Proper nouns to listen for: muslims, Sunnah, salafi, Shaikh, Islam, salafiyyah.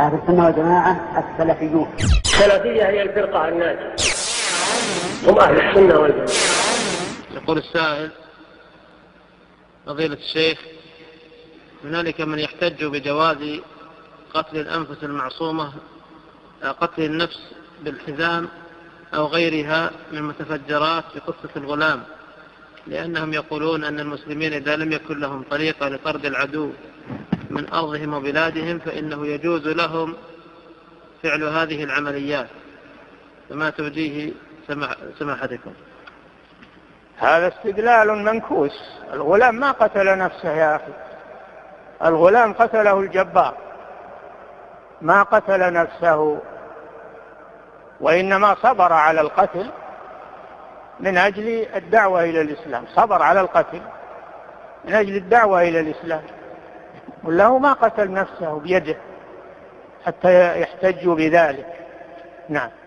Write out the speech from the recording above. أهل السنة والجماعة السلفيون. السلفية هي الفرقة الناجية، هم أهل السنة والجماعة. يقول السائل: فضيلة الشيخ، هنالك من يحتج بجواز قتل الأنفس المعصومة، قتل النفس بالحزام أو غيرها من متفجرات بقصة الغلام، لأنهم يقولون أن المسلمين إذا لم يكن لهم طريقة لطرد العدو من أرضهم وبلادهم فإنه يجوز لهم فعل هذه العمليات، فما توجيه سماحتكم؟ هذا استدلال منكوس. الغلام ما قتل نفسه يا أخي، الغلام قتله الجبار، ما قتل نفسه، وإنما صبر على القتل من أجل الدعوة إلى الإسلام، صبر على القتل من أجل الدعوة إلى الإسلام، والله ما قتل نفسه بيده حتى يحتج بذلك. نعم.